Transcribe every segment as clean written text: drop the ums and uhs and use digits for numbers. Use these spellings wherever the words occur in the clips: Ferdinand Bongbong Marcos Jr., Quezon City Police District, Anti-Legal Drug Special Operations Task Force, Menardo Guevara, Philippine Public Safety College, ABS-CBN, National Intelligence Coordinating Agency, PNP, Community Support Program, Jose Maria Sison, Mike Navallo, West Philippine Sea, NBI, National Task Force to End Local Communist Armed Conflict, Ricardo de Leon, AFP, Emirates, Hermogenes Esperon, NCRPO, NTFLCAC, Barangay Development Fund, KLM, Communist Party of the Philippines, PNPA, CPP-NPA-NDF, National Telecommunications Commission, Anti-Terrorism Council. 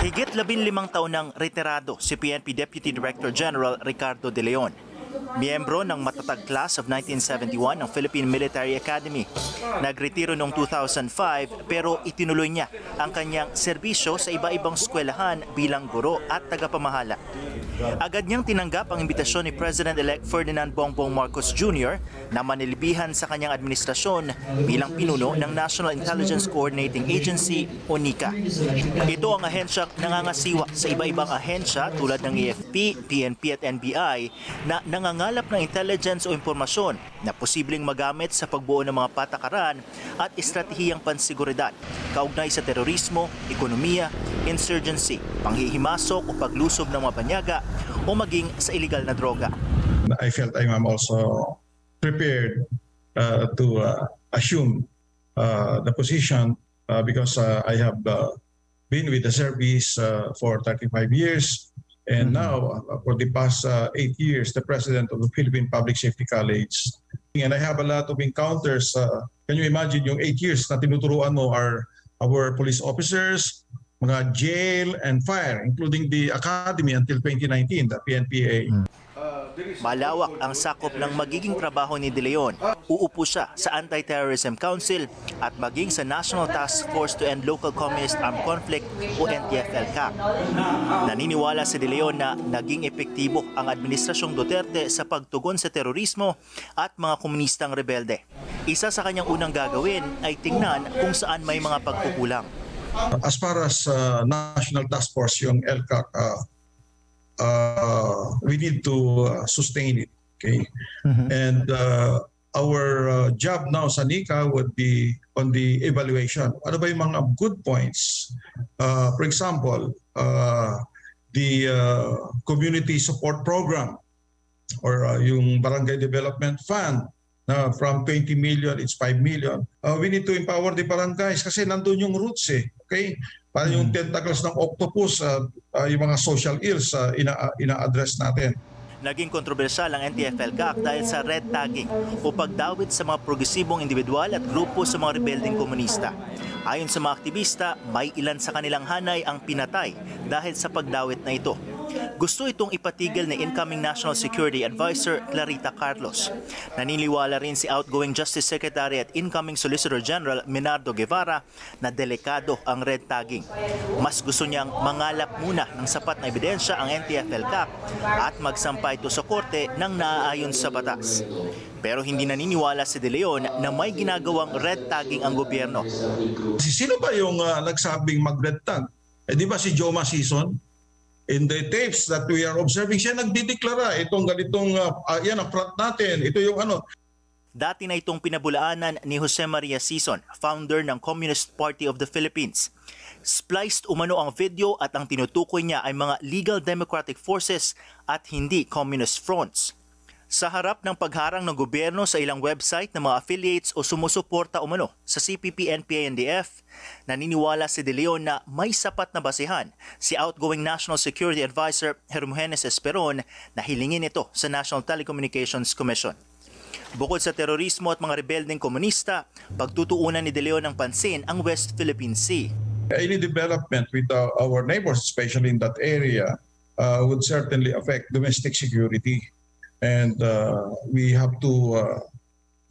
Higit 15 taon ng retirado si PNP Deputy Director General Ricardo de Leon. Miyembro ng matatag class of 1971 ng Philippine Military Academy. Nagretiro noong 2005 pero itinuloy niya ang kanyang serbisyo sa iba-ibang eskwelahan bilang guro at tagapamahala. Agad niyang tinanggap ang imbitasyon ni President-elect Ferdinand Bongbong Marcos Jr. na manilbihan sa kanyang administrasyon bilang pinuno ng National Intelligence Coordinating Agency o NICA. Ito ang ahensya nangangasiwa sa iba-ibang ahensya tulad ng AFP, PNP at NBI na nangangalap ng intelligence o impormasyon na posibleng magamit sa pagbuo ng mga patakaran at estratehiyang pansiguridad, kaugnay sa terorismo, ekonomiya, insurgency, panghihimasok o paglusob ng mga banyaga o maging sa illegal na droga. I felt I'm also prepared to assume the position because I have been with the service for 35 years. And now, for the past 8 years, the president of the Philippine Public Safety College. And I have a lot of encounters. Can you imagine yung 8 years na tinuturuan mo are our police officers, mga jail and fire, including the academy until 2019, the PNPA. Malawak ang sakop ng magiging trabaho ni De Leon. Uupo siya sa Anti-Terrorism Council at maging sa National Task Force to End Local Communist Armed Conflict o NTFLCAC. Naniniwala si De Leon na naging epektibo ang Administrasyong Duterte sa pagtugon sa terorismo at mga komunistang rebelde. Isa sa kanyang unang gagawin ay tingnan kung saan may mga pagkukulang. As far as National Task Force, yung LCAC, we need to sustain it, okay? And our job now sa NICA would be on the evaluation. Ano ba yung mga good points? For example, the Community Support Program or yung Barangay Development Fund na from 20 million, it's 5 million. We need to empower the barangays kasi nandun yung roots eh, okay? Para yung tentacles ng octopus, yung mga social ills ina-address natin. Naging kontrobersyal ang NTFLCAC dahil sa red tagging o pagdawit sa mga progresibong individual at grupo sa mga rebelding komunista. Ayon sa mga aktivista, may ilan sa kanilang hanay ang pinatay dahil sa pagdawit na ito. Gusto itong ipatigil ni incoming National Security Advisor Clarita Carlos. Naniniwala rin si outgoing Justice Secretary at incoming Solicitor General Menardo Guevara na delikado ang red tagging. Mas gusto niyang mangalap muna ng sapat na ebidensya ang NTFLCAC at magsampay ito sa korte ng naaayon sa batas. Pero hindi naniniwala si De Leon na may ginagawang red tagging ang gobyerno. Sino ba yung nagsabing mag-red tag? Di ba si Jose Maria Sison? In the tapes that we are observing, siya nagdideklara itong ganitong, yan ang front natin, ito yung ano. Dati na itong pinabulaanan ni Jose Maria Sison, founder ng Communist Party of the Philippines. Spliced umano ang video at ang tinutukoy niya ay mga legal democratic forces at hindi communist fronts. Sa harap ng pagharang ng gobyerno sa ilang website ng mga affiliates o sumusuporta umano sa CPP-NPA-NDF, naniniwala si De Leon na may sapat na basehan si outgoing National Security Advisor Hermogenes Esperon na hilingin ito sa National Telecommunications Commission. Bukod sa terorismo at mga rebeldeng komunista, pagtutuunan ni De Leon ng pansin ang West Philippine Sea. Any development with our neighbors, especially in that area, would certainly affect domestic security. And we have to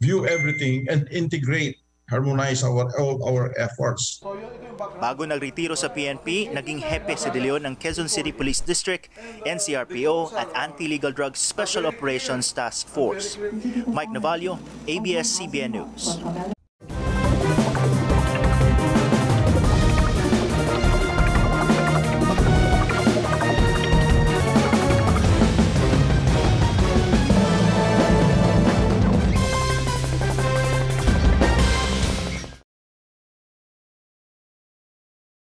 view everything and integrate, harmonize all our efforts. Bago nagretiro sa PNP, naging hepe si De Leon ng Quezon City Police District, NCRPO at Anti-Legal Drug Special Operations Task Force. Mike Navallo, ABS-CBN News.